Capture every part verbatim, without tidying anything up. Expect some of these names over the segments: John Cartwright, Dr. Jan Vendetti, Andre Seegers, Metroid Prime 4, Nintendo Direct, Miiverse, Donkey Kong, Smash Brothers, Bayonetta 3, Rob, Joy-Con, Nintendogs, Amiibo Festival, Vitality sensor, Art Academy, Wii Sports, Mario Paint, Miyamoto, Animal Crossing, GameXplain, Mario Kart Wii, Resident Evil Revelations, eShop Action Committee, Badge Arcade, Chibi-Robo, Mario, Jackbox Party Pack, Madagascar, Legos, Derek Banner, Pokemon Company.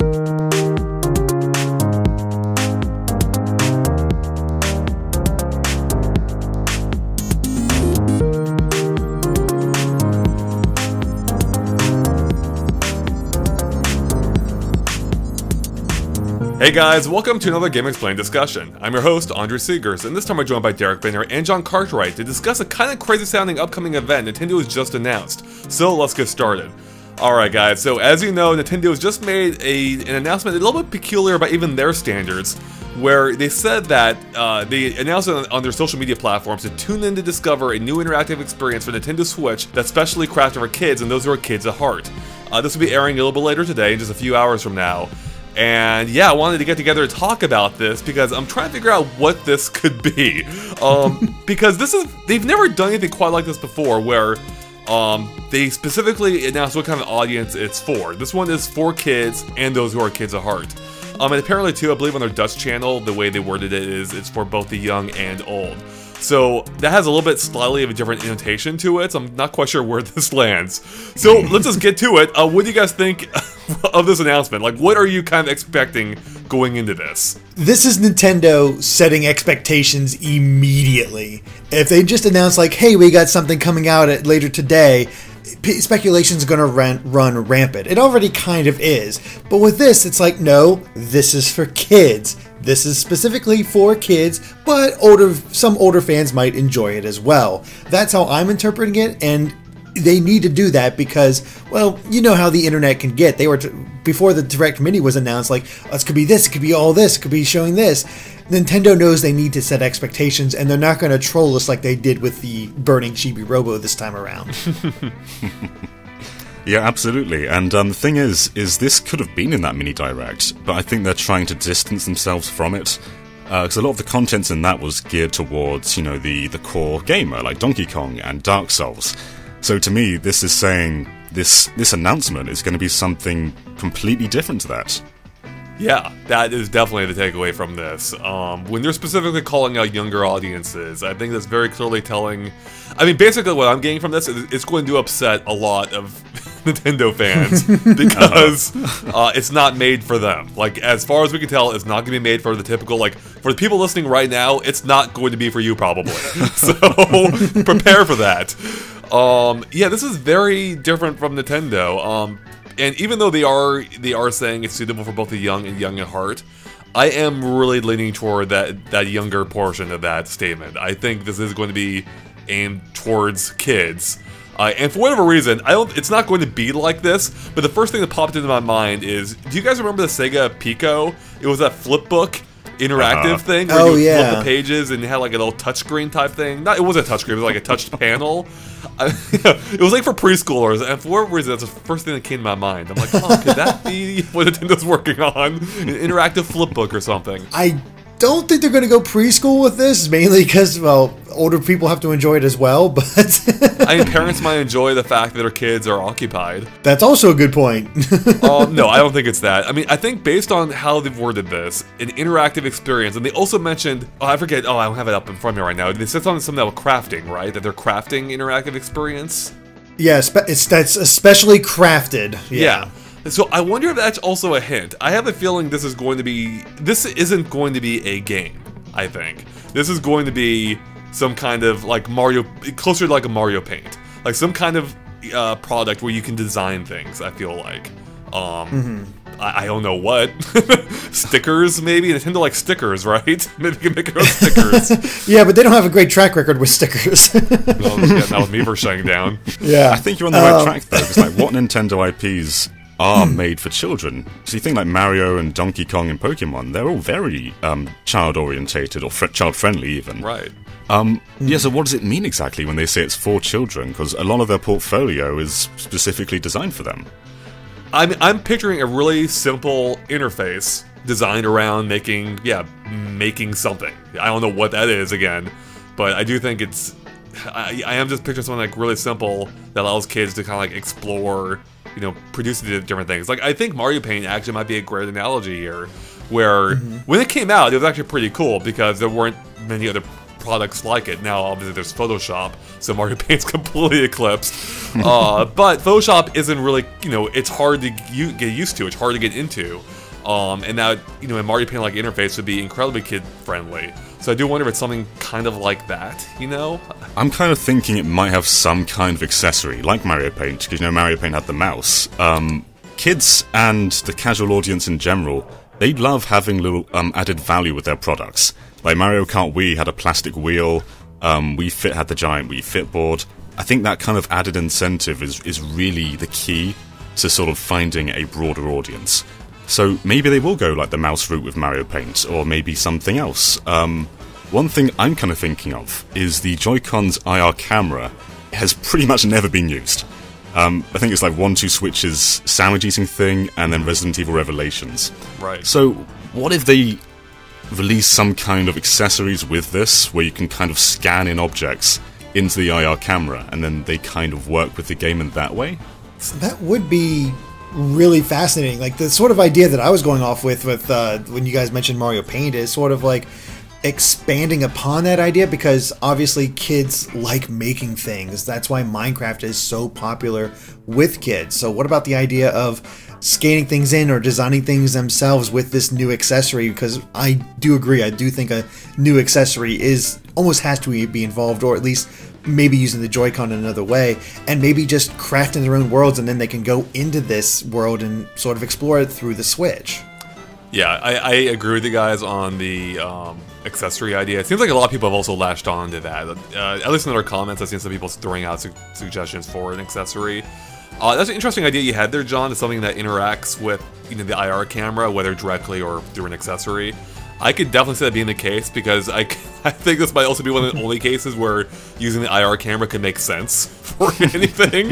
Hey guys, welcome to another GameXplain discussion. I'm your host, Andre Seegers, and this time I'm joined by Derek Banner and John Cartwright to discuss a kinda crazy sounding upcoming event Nintendo has just announced. So let's get started. Alright guys, so as you know, Nintendo has just made a, an announcement a little bit peculiar by even their standards, where they said that uh, they announced it on, on their social media platforms to tune in to discover a new interactive experience for Nintendo Switch that's specially crafted for kids and those who are kids at heart. Uh, this will be airing a little bit later today, in just a few hours from now. And yeah, I wanted to get together to talk about this because I'm trying to figure out what this could be. Um, because this is, they've never done anything quite like this before where um, they specifically announce what kind of audience it's for. This one is for kids and those who are kids at heart. Um, and apparently too, I believe on their Dutch channel, the way they worded it is it's for both the young and old. So that has a little bit slightly of a different annotation to it, so I'm not quite sure where this lands. So let's just get to it. Uh, what do you guys think of this announcement? Like, what are you kind of expecting going into this? This is Nintendo setting expectations immediately. If they just announce like, hey, we got something coming out at later today, speculation's gonna run, run rampant. It already kind of is. But with this, it's like, no, this is for kids. This is specifically for kids, but older, some older fans might enjoy it as well. That's how I'm interpreting it, and they need to do that because, well, you know how the internet can get. They were, t before the Direct Mini was announced, like, oh, this could be this, it could be all this, it could be showing this. Nintendo knows they need to set expectations, and they're not going to troll us like they did with the burning Chibi-Robo this time around. Yeah, absolutely. And um, the thing is, is this could have been in that mini direct, but I think they're trying to distance themselves from it because uh, a lot of the contents in that was geared towards, you know, the the core gamer like Donkey Kong and Dark Souls. So to me, this is saying this this announcement is going to be something completely different to that. Yeah, that is definitely the takeaway from this. Um, when they're specifically calling out younger audiences, I think that's very clearly telling. I mean, basically what I'm getting from this is it's going to upset a lot of Nintendo fans because uh, it's not made for them. Like, as far as we can tell, it's not going to be made for the typical, like, for the people listening right now, it's not going to be for you probably. So prepare for that. Um, yeah, this is very different from Nintendo. Um, And even though they are they are saying it's suitable for both the young and young at heart, I am really leaning toward that that younger portion of that statement. I think this is going to be aimed towards kids. Uh, and for whatever reason, I don't. It's not going to be like this. But the first thing that popped into my mind is: do you guys remember the Sega Pico? It was that flip book interactive uh-huh. thing where oh, you yeah. flip the pages and had like a little touchscreen type thing. Not, it wasn't a touchscreen. It was like a touched panel. I, it was like for preschoolers, and for whatever reason, that's the first thing that came to my mind. I'm like, oh, could that be what Nintendo's working on? An interactive flip book or something. I don't think they're going to go preschool with this, mainly because, well, older people have to enjoy it as well, but... I mean, parents might enjoy the fact that their kids are occupied. That's also a good point. um, no, I don't think it's that. I mean, I think based on how they've worded this, an interactive experience, and they also mentioned, oh, I forget, oh, I don't have it up in front of me right now. They said something, something about crafting, right? That they're crafting interactive experience? Yeah, it's, that's especially crafted. Yeah. yeah. So I wonder if that's also a hint. I have a feeling this is going to be... This isn't going to be a game, I think. This is going to be... some kind of like Mario, closer to like a Mario Paint, like some kind of uh, product where you can design things. I feel like, um, mm-hmm. I, I don't know what stickers maybe. Nintendo like stickers, right? Maybe you can make your own stickers. Yeah, but they don't have a great track record with stickers. Well, yeah, that was me for shutting down. Yeah, I think you're on the um, right track though. Because like, what Nintendo I Ps are made for children? So you think like Mario and Donkey Kong and Pokemon, they're all very um, child orientated or child friendly even. Right. Um, yeah, so what does it mean exactly when they say it's for children? Because a lot of their portfolio is specifically designed for them. I'm, I'm picturing a really simple interface designed around making, yeah, making something. I don't know what that is again, but I do think it's, I, I am just picturing something like really simple that allows kids to kind of like explore, you know, produce different things. Like, I think Mario Paint actually might be a great analogy here, where mm-hmm. when it came out, it was actually pretty cool because there weren't many other products like it. Now, obviously, there's Photoshop, so Mario Paint's completely eclipsed. Uh, but Photoshop isn't really, you know, it's hard to get used to. It's hard to get into. Um, and now, you know, a Mario Paint-like interface would be incredibly kid-friendly. So I do wonder if it's something kind of like that, you know? I'm kind of thinking it might have some kind of accessory, like Mario Paint, because, you know, Mario Paint had the mouse. Um, kids and the casual audience in general, they love having little um, added value with their products. Like Mario Kart Wii had a plastic wheel, um, Wii Fit had the giant Wii Fit board. I think that kind of added incentive is, is really the key to sort of finding a broader audience. So maybe they will go like the mouse route with Mario Paint, or maybe something else. Um, one thing I'm kind of thinking of is the Joy-Con's I R camera has pretty much never been used. Um, I think it's like one two Switch's sandwich-eating thing, and then Resident Evil Revelations. Right. So what if they release some kind of accessories with this, where you can kind of scan in objects into the I R camera, and then they kind of work with the game in that way? So that would be really fascinating. Like the sort of idea that I was going off with with uh, when you guys mentioned Mario Paint is sort of like expanding upon that idea, because obviously kids like making things. That's why Minecraft is so popular with kids. So what about the idea of scanning things in or designing things themselves with this new accessory? Because I do agree, I do think a new accessory is almost has to be involved, or at least maybe using the Joy-Con in another way, and maybe just crafting their own worlds, and then they can go into this world and sort of explore it through the Switch. Yeah, I, I agree with you guys on the um, accessory idea. It seems like a lot of people have also latched on to that. Uh, at least in our comments, I've seen some people throwing out su suggestions for an accessory. Uh, that's an interesting idea you had there, John. It's something that interacts with, you know, the I R camera, whether directly or through an accessory. I could definitely see that being the case, because I, I think this might also be one of the only cases where using the I R camera can make sense for anything.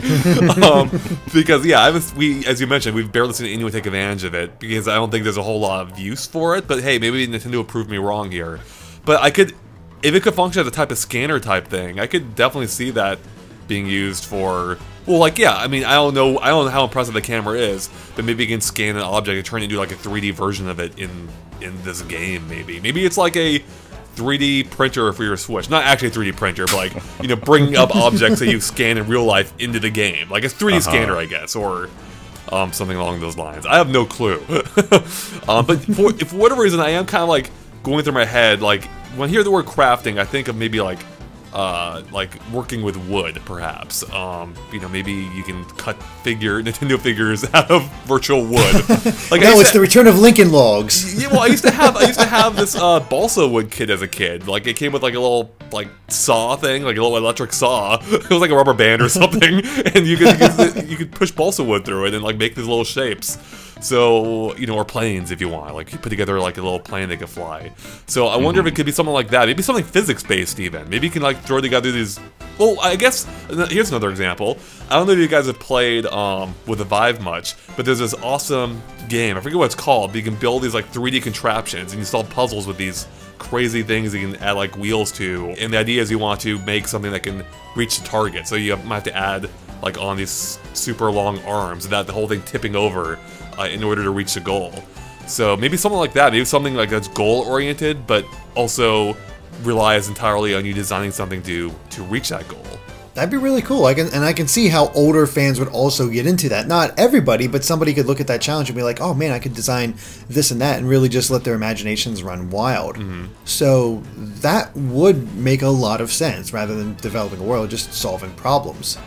um, because, yeah, I was, we, as you mentioned, we've barely seen anyone take advantage of it, because I don't think there's a whole lot of use for it. But hey, maybe Nintendo will prove me wrong here. But I could, if it could function as a type of scanner type thing, I could definitely see that being used for... Well, like, yeah, I mean, I don't know, I don't know how impressive the camera is, but maybe you can scan an object and turn it into like a three D version of it in in this game. Maybe, maybe it's like a three D printer for your Switch, not actually a three D printer, but like, you know, bringing up objects that you scan in real life into the game, like a three D uh-huh. scanner, I guess, or um, something along those lines. I have no clue, um, but for, if for whatever reason, I am kind of like going through my head, like when I hear the word crafting, I think of maybe like. Uh, like working with wood, perhaps. Um, you know, maybe you can cut figure Nintendo figures out of virtual wood. Like, no, it's to, the return of Lincoln logs. Yeah, well, I used to have I used to have this uh, balsa wood kit as a kid. Like, it came with like a little like saw thing, like a little electric saw. It was like a rubber band or something, and you could you could, you could push balsa wood through it and like make these little shapes. So, you know, or planes if you want. Like, you put together like a little plane that could fly. So I wonder mm-hmm. if it could be something like that. Maybe something physics-based even. Maybe you can like throw together these... Well, I guess, here's another example. I don't know if you guys have played um, with the Vive much, but there's this awesome game. I forget what it's called, but you can build these like three D contraptions and you solve puzzles with these crazy things you can add like wheels to. And the idea is you want to make something that can reach the target. So you might have to add like on these super long arms without the whole thing tipping over. Uh, in order to reach the goal. So maybe something like that, maybe something like that's goal oriented but also relies entirely on you designing something to to reach that goal. That'd be really cool. I can and I can see how older fans would also get into that. Not everybody, but somebody could look at that challenge and be like, oh man, I could design this and that, and really just let their imaginations run wild. Mm-hmm. So that would make a lot of sense, rather than developing a world, just solving problems.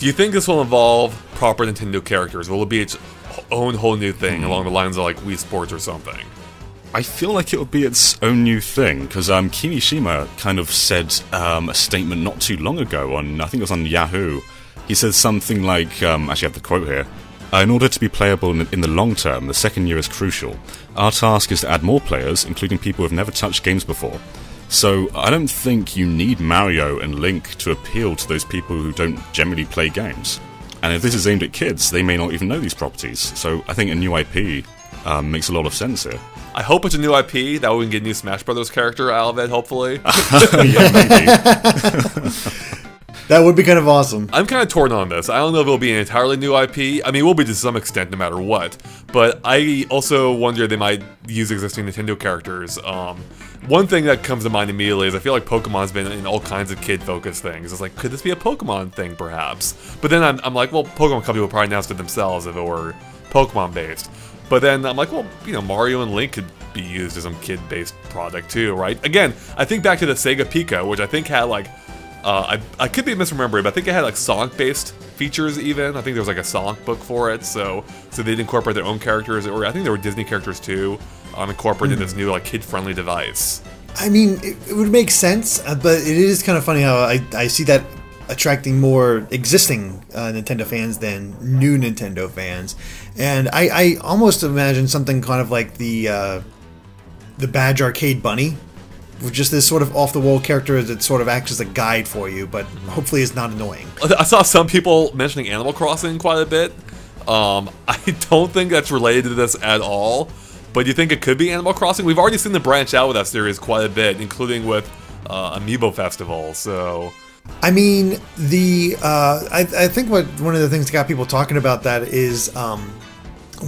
Do you think this will involve proper Nintendo characters? Will it be its own whole new thing mm. along the lines of like Wii Sports or something? I feel like it'll be its own new thing, because um, Kimishima kind of said um, a statement not too long ago on, I think it was on Yahoo. He said something like, um, actually I have the quote here, uh, in order to be playable in, in the long term, the second year is crucial. Our task is to add more players, including people who have never touched games before. So I don't think you need Mario and Link to appeal to those people who don't generally play games. And if this is aimed at kids, they may not even know these properties. So I think a new I P um, makes a lot of sense here. I hope it's a new I P. That way we can get a new Smash Brothers character out of it, hopefully. Yeah, maybe. That would be kind of awesome. I'm kind of torn on this. I don't know if it'll be an entirely new I P. I mean, it will be to some extent no matter what. But I also wonder they might use existing Nintendo characters. Um, one thing that comes to mind immediately is I feel like Pokemon's been in all kinds of kid-focused things. It's like, could this be a Pokemon thing, perhaps? But then I'm, I'm like, well, Pokemon Company would probably announce it themselves if it were Pokemon-based. But then I'm like, well, you know, Mario and Link could be used as some kid-based product too, right? Again, I think back to the Sega Pico, which I think had like, uh, I, I could be misremembering, but I think it had like Sonic-based features even. I think there was like a Sonic book for it, so so they'd incorporate their own characters, or I think there were Disney characters too, um, incorporated mm-hmm. in this new like kid-friendly device. I mean, it, it would make sense, but it is kind of funny how I, I see that attracting more existing uh, Nintendo fans than new Nintendo fans, and I, I almost imagine something kind of like the uh, the Badge Arcade Bunny, with just this sort of off-the-wall character that sort of acts as a guide for you, but hopefully is not annoying. I saw some people mentioning Animal Crossing quite a bit. Um, I don't think that's related to this at all, but do you think it could be Animal Crossing? We've already seen them branch out with that series quite a bit, including with uh, Amiibo Festival, so. I mean, the uh, I, I think what one of the things that got people talking about that is um,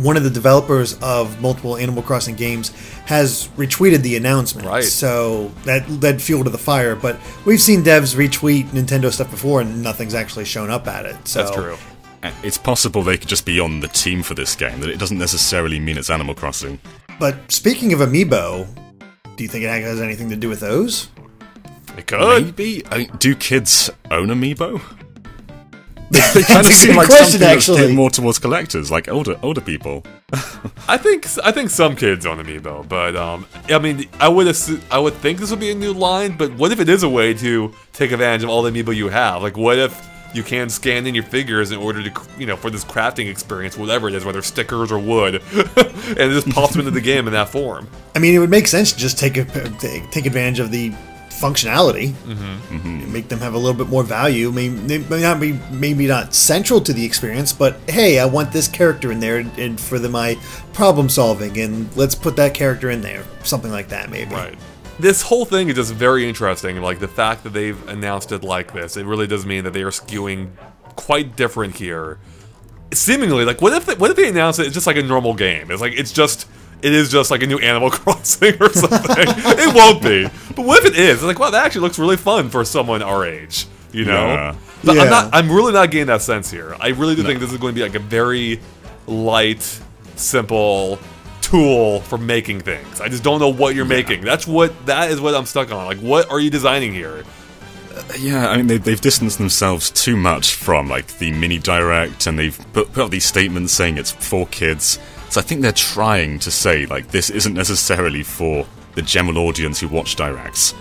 one of the developers of multiple Animal Crossing games has retweeted the announcement. Right. So that led fuel to the fire. But we've seen devs retweet Nintendo stuff before, and nothing's actually shown up at it. So. That's true. It's possible they could just be on the team for this game. That it doesn't necessarily mean it's Animal Crossing. But speaking of Amiibo, do you think it has anything to do with those? It could. Maybe. I mean, do kids own Amiibo? They kind of seem like question, something actually. That's more towards collectors, like older older people. I think I think some kids own Amiibo, but um, I mean, I would assume, I would think this would be a new line. But what if it is a way to take advantage of all the Amiibo you have? Like, what if you can scan in your figures in order to, you know, for this crafting experience, whatever it is, whether stickers or wood, and it just pops them into the game in that form? I mean, it would make sense to just take a, take advantage of the functionality, mm-hmm. Mm-hmm. make them have a little bit more value. Maybe may not be maybe not central to the experience, but hey, I want this character in there, and for the, my problem solving, and let's put that character in there, something like that, maybe. Right. This whole thing is just very interesting. Like the fact that they've announced it like this, it really does mean that they are skewing quite different here. Seemingly, like what if they, what if they announce it? It's just like a normal game. It's like it's just. It is just like a new Animal Crossing or something. It won't be. But what if it is? It's like, wow, that actually looks really fun for someone our age. You know? Yeah. But yeah. I'm not I'm really not getting that sense here. I really do no. think this is going to be like a very light, simple tool for making things. I just don't know what you're yeah. making. That's what that is what I'm stuck on. Like, what are you designing here? Yeah, I mean, they, they've distanced themselves too much from, like, the mini-direct, and they've put, put out these statements saying it's for kids. So I think they're trying to say, like, this isn't necessarily for the general audience who watch directs.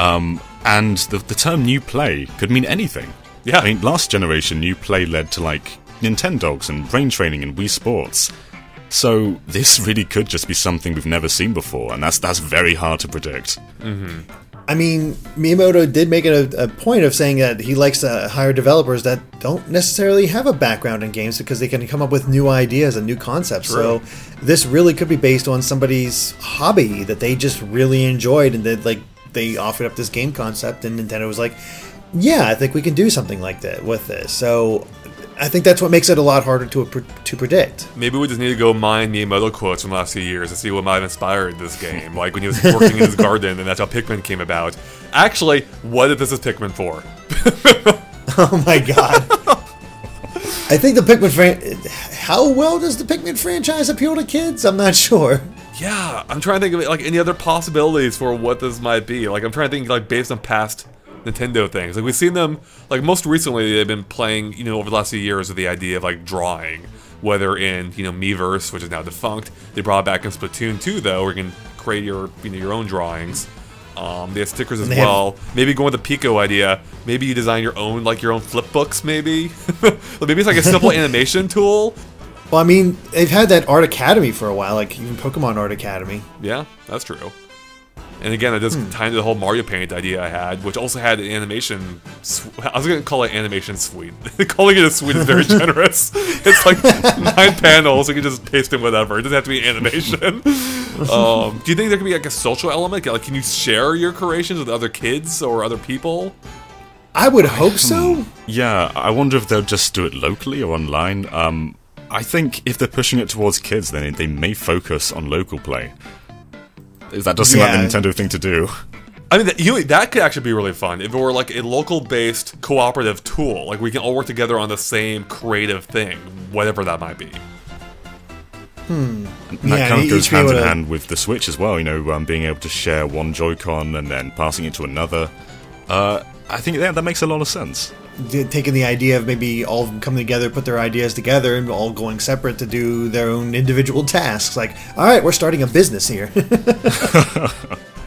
Um, and the, the term new play could mean anything. Yeah. I mean, last generation, new play led to, like, Nintendogs and brain training and Wii Sports. So this really could just be something we've never seen before, and that's, that's very hard to predict. Mm-hmm. I mean, Miyamoto did make it a, a point of saying that he likes to hire developers that don't necessarily have a background in games because they can come up with new ideas and new concepts. True. So this really could be based on somebody's hobby that they just really enjoyed, and that like they offered up this game concept, and Nintendo was like, "Yeah, I think we can do something like that with this." So. I think that's what makes it a lot harder to to predict. Maybe we just need to go mine Miyamoto quotes from the last few years and see what might have inspired this game. Like when he was working in his garden, and that's how Pikmin came about. Actually, what if this is Pikmin for? Oh my god. I think the Pikmin fran- how well does the Pikmin franchise appeal to kids? I'm not sure. Yeah, I'm trying to think of like any other possibilities for what this might be. Like I'm trying to think like based on past Nintendo things. Like we've seen them, like most recently they've been playing, you know, over the last few years with the idea of like drawing, whether in, you know, Miiverse, which is now defunct. They brought it back in Splatoon two though, where you can create your, you know, your own drawings. Um, they have stickers as well. Have... Maybe going with the Pico idea. Maybe you design your own, like your own flip books maybe. Maybe it's like a simple animation tool. Well, I mean, they've had that Art Academy for a while, like even Pokemon Art Academy. Yeah, that's true. And again, it does tie into the whole Mario Paint idea I had, which also had an animation... I was going to call it animation suite. Calling it a suite is very generous. It's like nine panels, you can just paste in whatever. It doesn't have to be animation. Um, do you think there could be like a social element? Like, can you share your creations with other kids or other people? I would hope so. Yeah, I wonder if they'll just do it locally or online. Um, I think if they're pushing it towards kids, then they may focus on local play. That does seem yeah. like the Nintendo thing to do. I mean, that, you, that could actually be really fun if it were like a local-based cooperative tool. Like, we can all work together on the same creative thing, whatever that might be. Hmm. And that yeah, kind of goes hand in hand with the Switch as well, you know, um, being able to share one Joy-Con and then passing it to another. Uh, I think that, that makes a lot of sense. Taking the idea of maybe all of them coming together, put their ideas together, and all going separate to do their own individual tasks. Like, all right, we're starting a business here.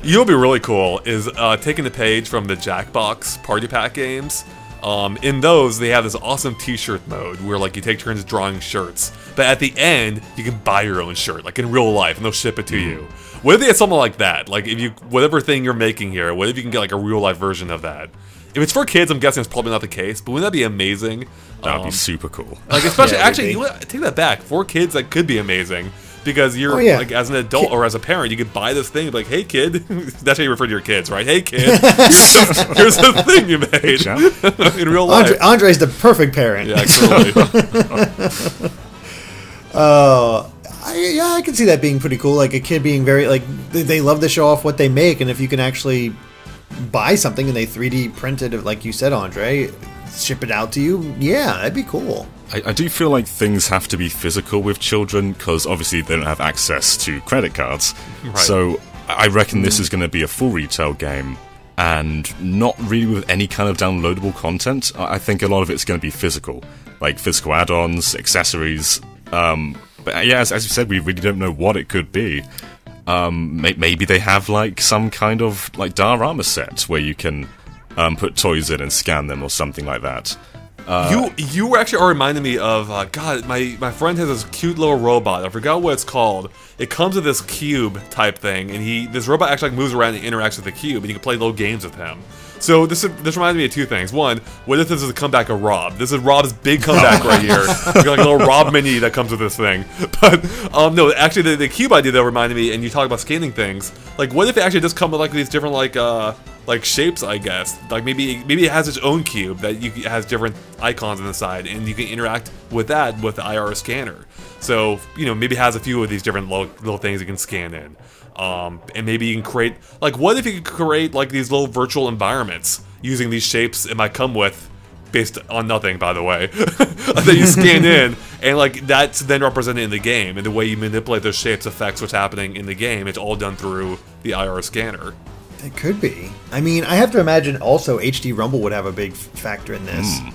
You'll be really cool is uh, taking the page from the Jackbox Party Pack games. Um, in those, they have this awesome t-shirt mode where like you take turns drawing shirts, but at the end, you can buy your own shirt, like in real life, and they'll ship it to you. What if they had something like that? Like, if you, whatever thing you're making here, what if you can get like a real life version of that? If it's for kids, I'm guessing it's probably not the case, but wouldn't that be amazing? That would um, be super cool. Like, especially, yeah, actually, you know, take that back. For kids, that could be amazing, because you're, oh, yeah. like, as an adult Ki or as a parent, you could buy this thing and be like, hey, kid. That's how you refer to your kids, right? Hey, kid, here's, the, here's the thing you made in real life. Andre, Andre's the perfect parent. Yeah, totally. Oh... I, yeah, I can see that being pretty cool. Like, a kid being very, like, they love to show off what they make, and if you can actually buy something and they three D printed it, like you said, Andre, ship it out to you, yeah, that'd be cool. I, I do feel like things have to be physical with children, because obviously they don't have access to credit cards. Right. So I reckon this is going to be a full retail game, and not really with any kind of downloadable content. I think a lot of it's going to be physical, like physical add-ons, accessories, um... But yeah, as, as you said, we really don't know what it could be. Um, may maybe they have like some kind of like diorama set where you can um, put toys in and scan them or something like that. Uh, you you actually are reminding me of uh, God. My my friend has this cute little robot. I forgot what it's called. It comes with this cube type thing, and he this robot actually like, moves around and interacts with the cube, and you can play little games with him. So this is, this reminds me of two things. One, what if this is a comeback of Rob? This is Rob's big comeback right here. You got like a little Rob mini that comes with this thing. But um, no, actually the, the cube idea though reminded me, and you talk about scanning things. Like, what if it actually does come with like these different like uh like shapes? I guess like maybe maybe it has its own cube that you has different icons on the side, and you can interact with that with the I R scanner. So you know maybe it has a few of these different little, little things you can scan in. Um, and maybe you can create, like, what if you could create, like, these little virtual environments using these shapes it might come with, based on nothing, by the way, that you scan in, and, like, that's then represented in the game, and the way you manipulate those shapes affects what's happening in the game. It's all done through the I R scanner. It could be. I mean, I have to imagine, also, H D Rumble would have a big factor in this. Mm.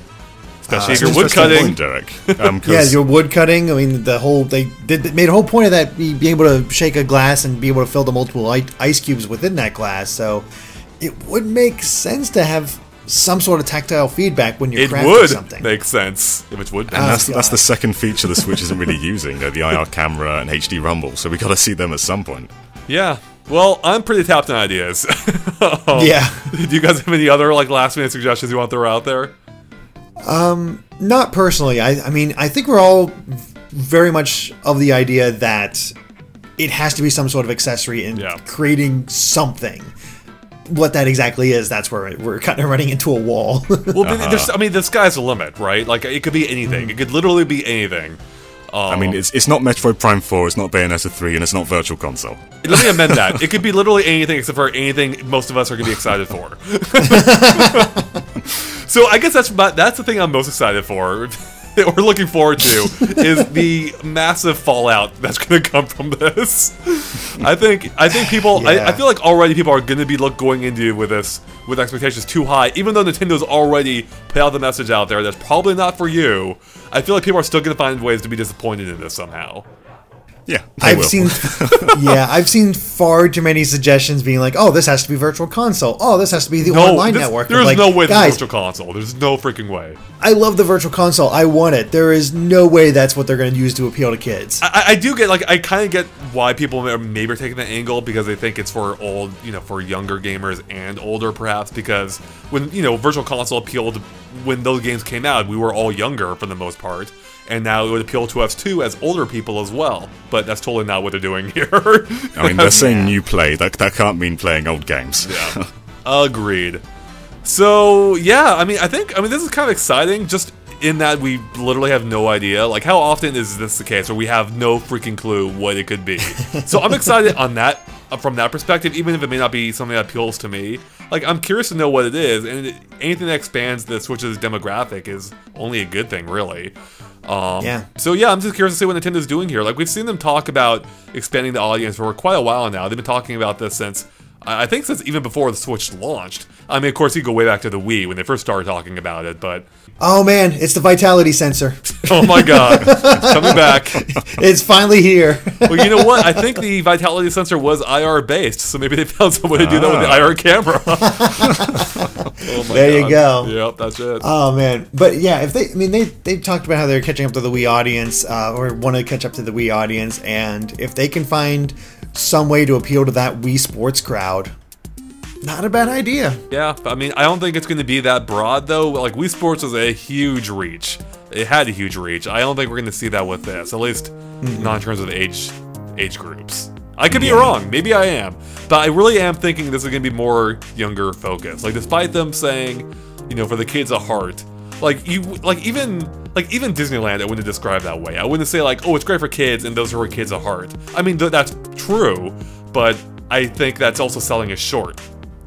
Especially uh, your wood cutting, Derek. Um, yeah, your wood cutting. I mean, the whole they did they made a whole point of that being able to shake a glass and be able to fill the multiple ice cubes within that glass. So it would make sense to have some sort of tactile feedback when you're crafting something. It would make sense if it's wood. And oh, that's, that's the second feature the Switch isn't really using, though, the I R camera and H D Rumble. So we got to see them at some point. Yeah. Well, I'm pretty tapped on ideas. um, yeah. Do you guys have any other like last minute suggestions you want to throw out there? Um, not personally. I, I mean, I think we're all very much of the idea that it has to be some sort of accessory in yeah. creating something. What that exactly is, that's where we're kind of running into a wall. Well, uh-huh. there's, I mean, the sky's the limit, right? Like, it could be anything. Mm. It could literally be anything. Um, I mean, it's it's not Metroid Prime four, it's not Bayonetta three, and it's not Virtual Console. Let me amend that. It could be literally anything except for anything most of us are going to be excited for. So I guess that's my, that's the thing I'm most excited for, that we're looking forward to, is the massive fallout that's going to come from this. I think I think people, yeah. I, I feel like already people are going to be look going into with this with expectations too high, even though Nintendo's already put out the message out there that's probably not for you. I feel like people are still going to find ways to be disappointed in this somehow. Yeah, I've will. seen. yeah, I've seen far too many suggestions being like, "Oh, this has to be Virtual Console. Oh, this has to be the no, online this, network." There's like, no way guys, Virtual Console. There's no freaking way. I love the Virtual Console. I want it. There is no way that's what they're going to use to appeal to kids. I, I do get like I kind of get why people are maybe are taking that angle, because they think it's for old, you know, for younger gamers and older perhaps, because when you know Virtual Console appealed when those games came out, we were all younger for the most part. And now it would appeal to us, too, as older people as well. But that's totally not what they're doing here. I mean, they're saying new play. That, that can't mean playing old games. Yeah. Agreed. So yeah, I mean, I think I mean this is kind of exciting, just in that we literally have no idea. Like, how often is this the case where we have no freaking clue what it could be? So I'm excited on that, from that perspective, even if it may not be something that appeals to me. Like, I'm curious to know what it is, and it, anything that expands the Switch's demographic is only a good thing, really. Um, yeah. So yeah, I'm just curious to see what Nintendo's doing here. Like, we've seen them talk about expanding the audience for quite a while now. They've been talking about this since, I think since even before the Switch launched. I mean, of course, you go way back to the Wii when they first started talking about it, but... Oh man, it's the Vitality sensor. Oh my god, it's coming back. It's finally here. Well, you know what? I think the Vitality sensor was I R based, so maybe they found some way to do ah. that with the I R camera. Oh my there god. You go. Yep, that's it. Oh man, but yeah, if they, I mean, they they talked about how they're catching up to the Wii audience, uh, or want to catch up to the Wii audience, and if they can find some way to appeal to that Wii Sports crowd, not a bad idea. Yeah, I mean, I don't think it's going to be that broad, though. Like, Wii Sports was a huge reach. It had a huge reach. I don't think we're going to see that with this, at least mm-hmm. not in terms of age age groups. I could be yeah. wrong. Maybe I am. But I really am thinking this is going to be more younger focused. Like, despite them saying, you know, for the kids at heart, like, you, like even... Like, even Disneyland, I wouldn't describe that way. I wouldn't say, like, oh, it's great for kids and those who are kids at heart. I mean, th that's true, but I think that's also selling us short,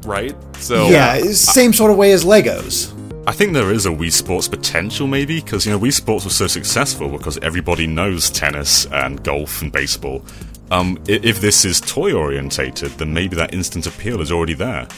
right? So yeah, same I, sort of way as Legos. I think there is a Wii Sports potential, maybe, because, you know, Wii Sports was so successful because everybody knows tennis and golf and baseball. Um, if this is toy-orientated, then maybe that instant appeal is already there.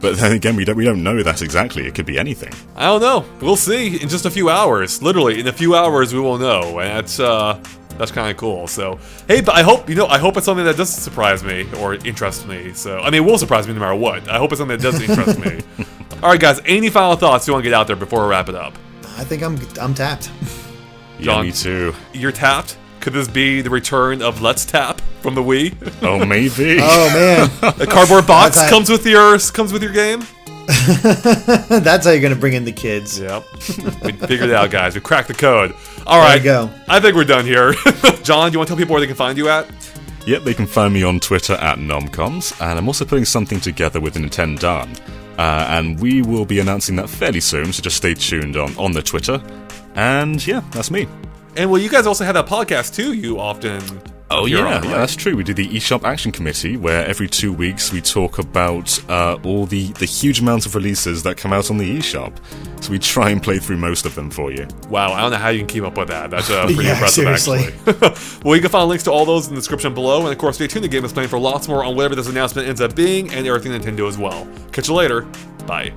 But then again, we don't we don't know that exactly. It could be anything. I don't know. We'll see in just a few hours. Literally, in a few hours, we will know, and that's uh, that's kind of cool. So, hey, but I hope you know. I hope it's something that doesn't surprise me or interest me. So, I mean, it will surprise me no matter what. I hope it's something that doesn't interest me. All right, guys. Any final thoughts you want to get out there before we wrap it up? I think I'm I'm tapped. John, yeah, me too. You're tapped. Could this be the return of Let's Tap from the Wii? Oh, maybe. Oh man, the cardboard box comes with your comes with your game. That's how you're gonna bring in the kids. Yep, we figured it out, guys. We cracked the code. All right, there you go. I think we're done here. John, do you want to tell people where they can find you at? Yep, they can find me on Twitter at nomcoms, and I'm also putting something together with Nintendo, uh, and we will be announcing that fairly soon. So just stay tuned on on the Twitter, and yeah, that's me. And well, you guys also have that podcast too. You often oh yeah, on, right? yeah, that's true. We do the eShop Action Committee, where every two weeks we talk about uh, all the the huge amounts of releases that come out on the eShop. So we try and play through most of them for you. Wow, I don't know how you can keep up with that. That's uh, pretty yeah, impressive, seriously. Actually. Well, you can find links to all those in the description below, and of course, stay tuned to GameXplain for lots more on whatever this announcement ends up being, and everything Nintendo as well. Catch you later. Bye.